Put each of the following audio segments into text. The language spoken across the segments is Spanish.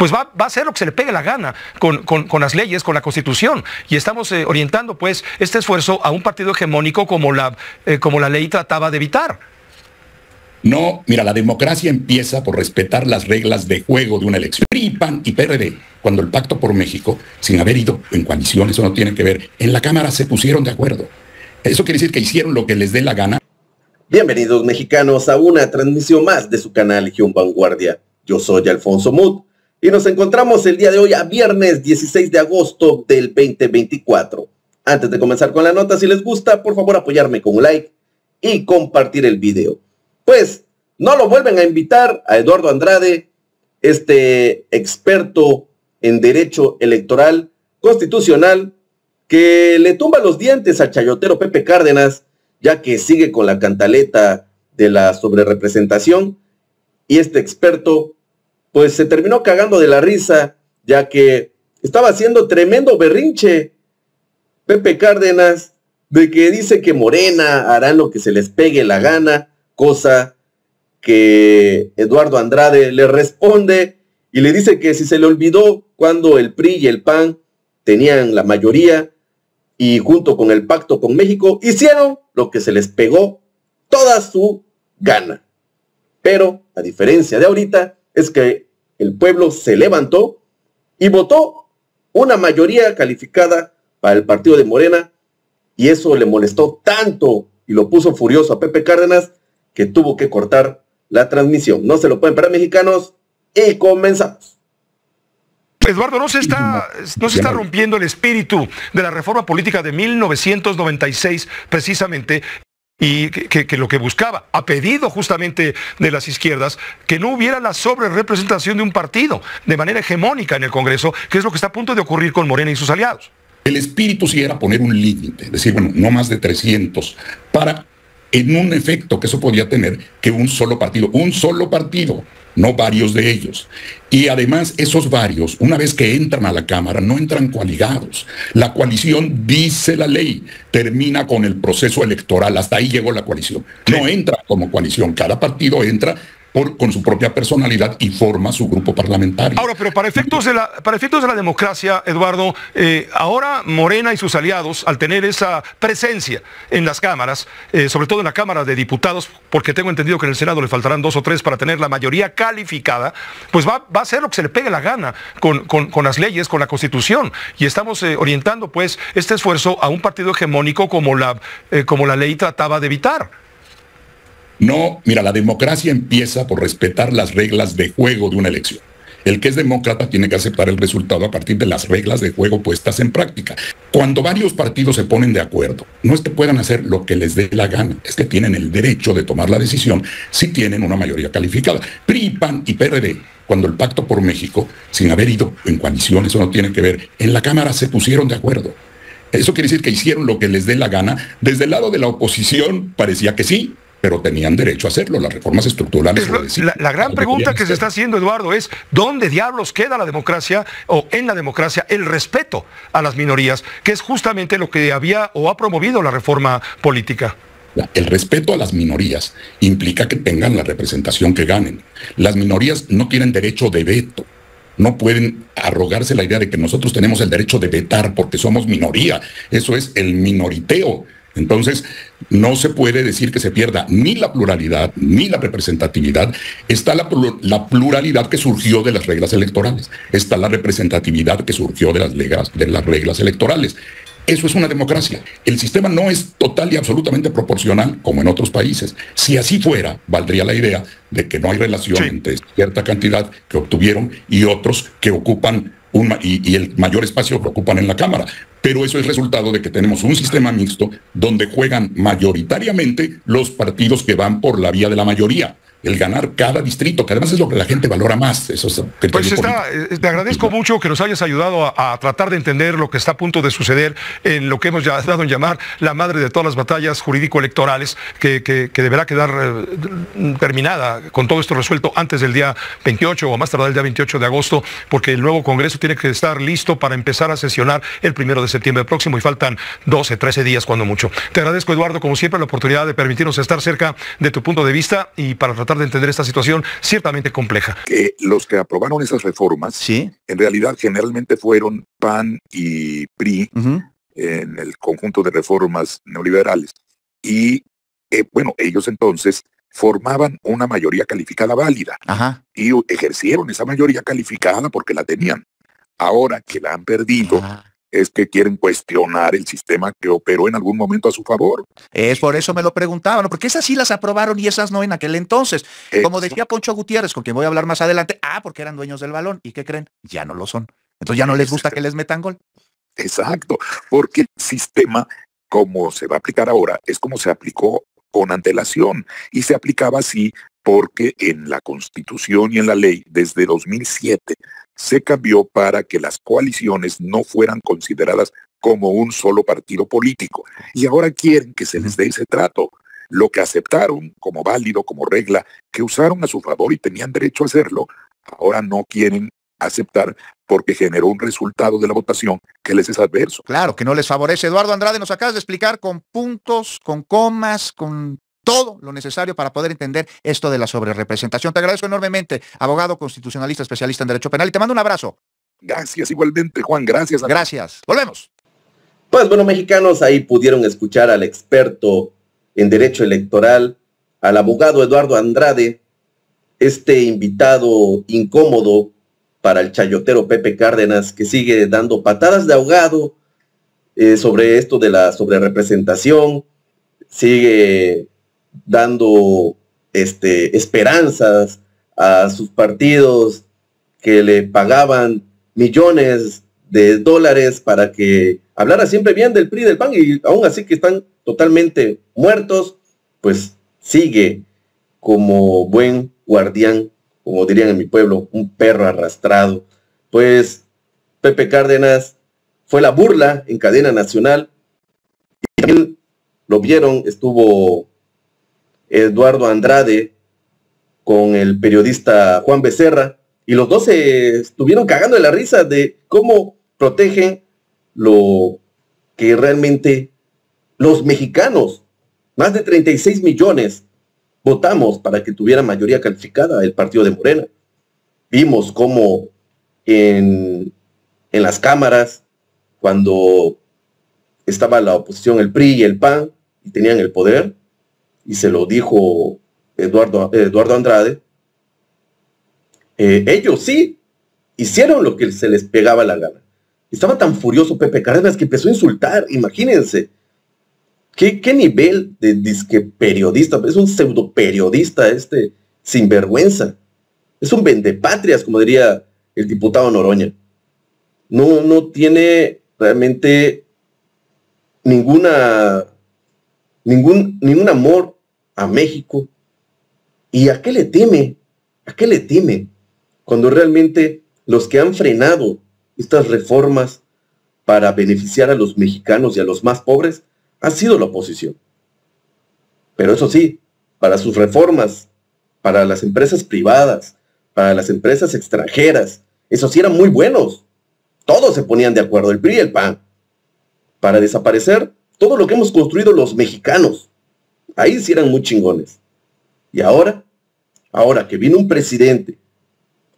pues va a hacer lo que se le pegue la gana con las leyes, con la Constitución. Y estamos orientando pues este esfuerzo a un partido hegemónico como la ley trataba de evitar. No, mira, la democracia empieza por respetar las reglas de juego de una elección. PRI, PAN y PRD, cuando el Pacto por México, sin haber ido en coalición, eso no tiene que ver, en la Cámara se pusieron de acuerdo. Eso quiere decir que hicieron lo que les dé la gana. Bienvenidos mexicanos a una transmisión más de su canal Legión Vanguardia. Yo soy Alfonso Muth y nos encontramos el día de hoy a viernes 16 de agosto del 2024. Antes de comenzar con la nota, si les gusta, por favor apoyarme con un like y compartir el video. Pues no lo vuelven a invitar a Eduardo Andrade, este experto en derecho electoral constitucional, que le tumba los dientes al chayotero Pepe Cárdenas, ya que sigue con la cantaleta de la sobrerepresentación, y este experto pues se terminó cagando de la risa, ya que estaba haciendo tremendo berrinche Pepe Cárdenas de que dice que Morena harán lo que se les pegue la gana, cosa que Eduardo Andrade le responde y le dice que si se le olvidó cuando el PRI y el PAN tenían la mayoría y junto con el Pacto con México hicieron lo que se les pegó toda su gana. Pero la diferencia de ahorita es que el pueblo se levantó y votó una mayoría calificada para el partido de Morena, y eso le molestó tanto y lo puso furioso a Pepe Cárdenas que tuvo que cortar la transmisión. No se lo pueden parar, mexicanos, y comenzamos. Eduardo, no se está rompiendo el espíritu de la reforma política de 1996, precisamente, y que lo que buscaba, a pedido justamente de las izquierdas, que no hubiera la sobrerepresentación de un partido de manera hegemónica en el Congreso, que es lo que está a punto de ocurrir con Morena y sus aliados. El espíritu sí era poner un límite, es decir, bueno, no más de 300, para... en un efecto que eso podía tener, que un solo partido, no varios de ellos. Y además esos varios, una vez que entran a la Cámara, no entran coaligados. La coalición, dice la ley, termina con el proceso electoral, hasta ahí llegó la coalición. No entra como coalición, cada partido entra con su propia personalidad y forma su grupo parlamentario. Ahora, pero para efectos de la democracia, Eduardo, ahora Morena y sus aliados, al tener esa presencia en las cámaras, sobre todo en la Cámara de Diputados, porque tengo entendido que en el Senado le faltarán 2 o 3 para tener la mayoría calificada, pues va a hacer lo que se le pegue la gana con las leyes, con la Constitución. Y estamos orientando pues este esfuerzo a un partido hegemónico como la ley trataba de evitar. No, mira, la democracia empieza por respetar las reglas de juego de una elección. El que es demócrata tiene que aceptar el resultado a partir de las reglas de juego puestas en práctica. Cuando varios partidos se ponen de acuerdo, no es que puedan hacer lo que les dé la gana, es que tienen el derecho de tomar la decisión si tienen una mayoría calificada. PRI, PAN y PRD, cuando el Pacto por México, sin haber ido en coalición, eso no tiene que ver, en la Cámara se pusieron de acuerdo. Eso quiere decir que hicieron lo que les dé la gana. Desde el lado de la oposición parecía que sí, pero tenían derecho a hacerlo, las reformas estructurales. La gran pregunta que se está haciendo, Eduardo, es ¿dónde diablos queda la democracia, o en la democracia, el respeto a las minorías, que es justamente lo que había o ha promovido la reforma política? El respeto a las minorías implica que tengan la representación que ganen. Las minorías no tienen derecho de veto. No pueden arrogarse la idea de que nosotros tenemos el derecho de vetar porque somos minoría. Eso es el minoriteo. Entonces, no se puede decir que se pierda ni la pluralidad, ni la representatividad. Está la pluralidad que surgió de las reglas electorales. Está la representatividad que surgió de las reglas electorales. Eso es una democracia. El sistema no es total y absolutamente proporcional como en otros países. Si así fuera, valdría la idea de que no hay relación entre cierta cantidad que obtuvieron y otros que ocupan y el mayor espacio que ocupan en la Cámara. Pero eso es resultado de que tenemos un sistema mixto donde juegan mayoritariamente los partidos que van por la vía de la mayoría. El ganar cada distrito, que además es lo que la gente valora más. Eso es pues te agradezco mucho que nos hayas ayudado a tratar de entender lo que está a punto de suceder en lo que hemos ya dado en llamar la madre de todas las batallas jurídico-electorales, que deberá quedar terminada, con todo esto resuelto, antes del día 28 o más tardar el día 28 de agosto, porque el nuevo Congreso tiene que estar listo para empezar a sesionar el 1 de septiembre. septiembre próximo y faltan 12, 13 días cuando mucho. Te agradezco, Eduardo, como siempre, la oportunidad de permitirnos estar cerca de tu punto de vista y para tratar de entender esta situación ciertamente compleja. Que los que aprobaron esas reformas, ¿sí?, en realidad generalmente fueron PAN y PRI, en el conjunto de reformas neoliberales. Y bueno, ellos entonces formaban una mayoría calificada válida. Ajá. Y ejercieron esa mayoría calificada porque la tenían. Ahora que la han perdido, ajá, es que quieren cuestionar el sistema que operó en algún momento a su favor. Es por eso me lo preguntaban, ¿no? Porque esas sí las aprobaron y esas no en aquel entonces. Como decía Poncho Gutiérrez, con quien voy a hablar más adelante, porque eran dueños del balón. ¿Y qué creen? Ya no lo son. Entonces ya no les gusta que les metan gol. Exacto, porque el sistema, como se va a aplicar ahora, es como se aplicó con antelación, y se aplicaba así porque en la Constitución y en la ley desde 2007 se cambió para que las coaliciones no fueran consideradas como un solo partido político, y ahora quieren que se les dé ese trato. Lo que aceptaron como válido, como regla, que usaron a su favor y tenían derecho a hacerlo, ahora no quieren aceptar porque generó un resultado de la votación que les es adverso. Claro, que no les favorece. Eduardo Andrade, nos acabas de explicar con puntos, con comas, con todo lo necesario para poder entender esto de la sobrerepresentación. Te agradezco enormemente, abogado constitucionalista, especialista en Derecho Penal, y te mando un abrazo. Gracias, igualmente, Juan, gracias. Gracias. Volvemos. Pues bueno, mexicanos, ahí pudieron escuchar al experto en Derecho Electoral, al abogado Eduardo Andrade, este invitado incómodo para el chayotero Pepe Cárdenas, que sigue dando patadas de ahogado sobre esto de la sobrerepresentación, sigue dando esperanzas a sus partidos que le pagaban millones de dólares para que hablara siempre bien del PRI, del PAN, y aún así que están totalmente muertos. Pues sigue como buen guardián, como dirían en mi pueblo, un perro arrastrado. Pues Pepe Cárdenas fue la burla en Cadena Nacional, y también lo vieron, estuvo Eduardo Andrade con el periodista Juan Becerra, y los dos se estuvieron cagando de la risa de cómo protegen lo que realmente los mexicanos, más de 36 millones, votamos para que tuviera mayoría calificada el partido de Morena. Vimos cómo en las cámaras, cuando estaba la oposición, el PRI y el PAN, y tenían el poder, y se lo dijo Eduardo Andrade, ellos sí hicieron lo que se les pegaba la gana. Estaba tan furioso Pepe Cárdenas que empezó a insultar. Imagínense, ¿Qué nivel de disque periodista? Es un pseudo periodista sinvergüenza. Es un vendepatrias, como diría el diputado Noroña. No tiene realmente ningún amor a México. ¿Y a qué le teme? ¿A qué le teme? Cuando realmente los que han frenado estas reformas para beneficiar a los mexicanos y a los más pobres ha sido la oposición. Pero eso sí, para sus reformas, para las empresas privadas, para las empresas extranjeras, esos sí eran muy buenos. Todos se ponían de acuerdo, el PRI y el PAN, para desaparecer todo lo que hemos construido los mexicanos. Ahí sí eran muy chingones. Y ahora que vino un presidente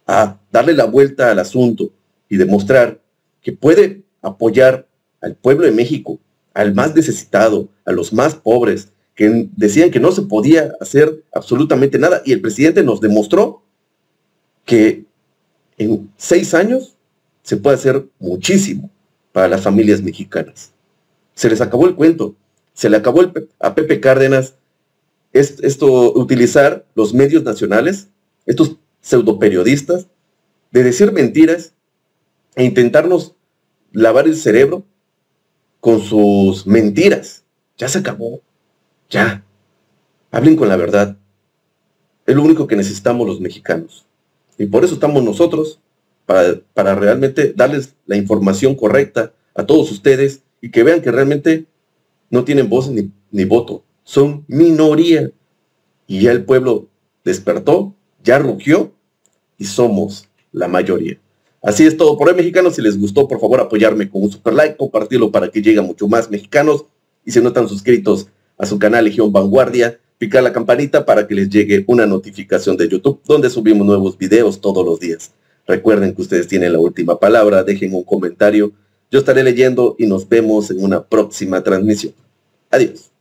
a darle la vuelta al asunto y demostrar que puede apoyar al pueblo de México, al más necesitado, a los más pobres, que decían que no se podía hacer absolutamente nada, y el presidente nos demostró que en 6 años se puede hacer muchísimo para las familias mexicanas. Se les acabó el cuento, se le acabó a Pepe Cárdenas utilizar los medios nacionales, estos pseudoperiodistas, de decir mentiras e intentarnos lavar el cerebro con sus mentiras. Ya se acabó. Ya. Hablen con la verdad. Es lo único que necesitamos los mexicanos. Y por eso estamos nosotros, para realmente darles la información correcta a todos ustedes, y que vean que realmente no tienen voz ni voto. Son minoría. Y ya el pueblo despertó, ya rugió, y somos la mayoría. Así es todo por hoy, mexicanos. Si les gustó, por favor, apoyarme con un super like, compartirlo para que lleguen mucho más mexicanos y se notan suscritos a su canal Legión Vanguardia. Picar la campanita para que les llegue una notificación de YouTube, donde subimos nuevos videos todos los días. Recuerden que ustedes tienen la última palabra, dejen un comentario, yo estaré leyendo y nos vemos en una próxima transmisión. Adiós.